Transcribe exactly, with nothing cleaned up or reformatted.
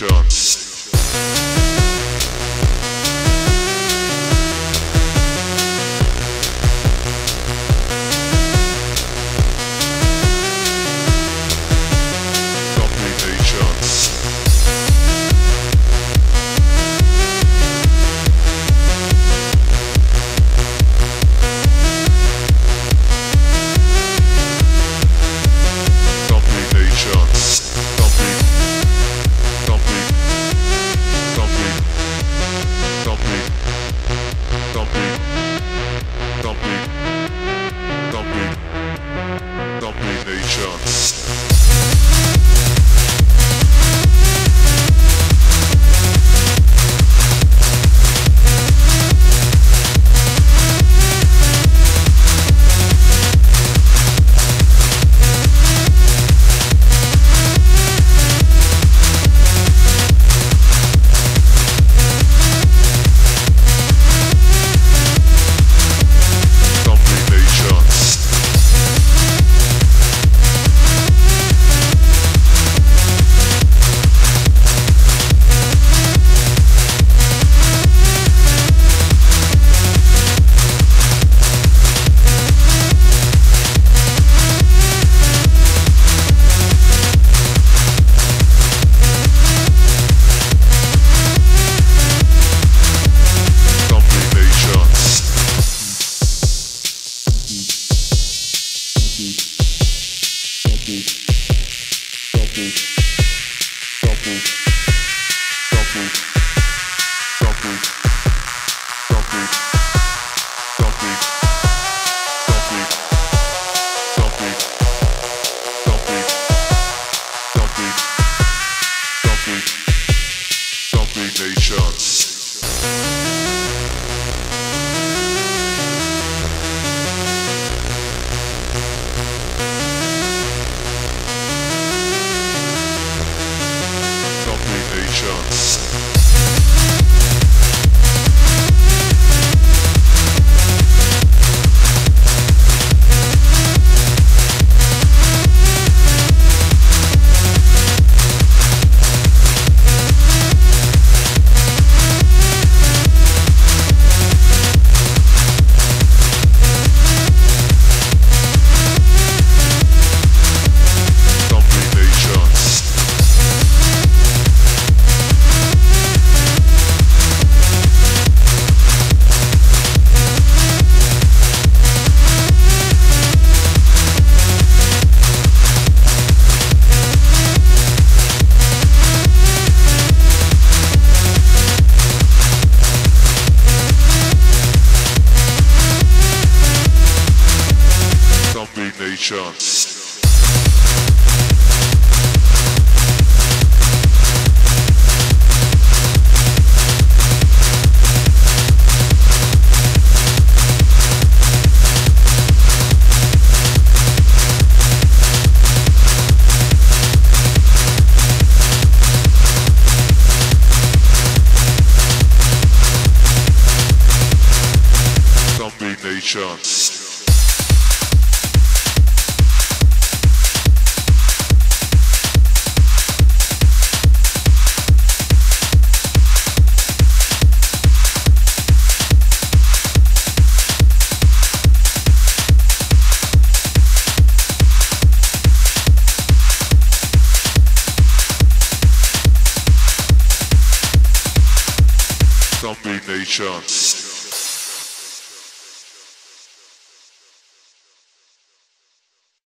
Nation. Zombie Nation. Nations. Shots. Zombie Nation. Zombie Nation.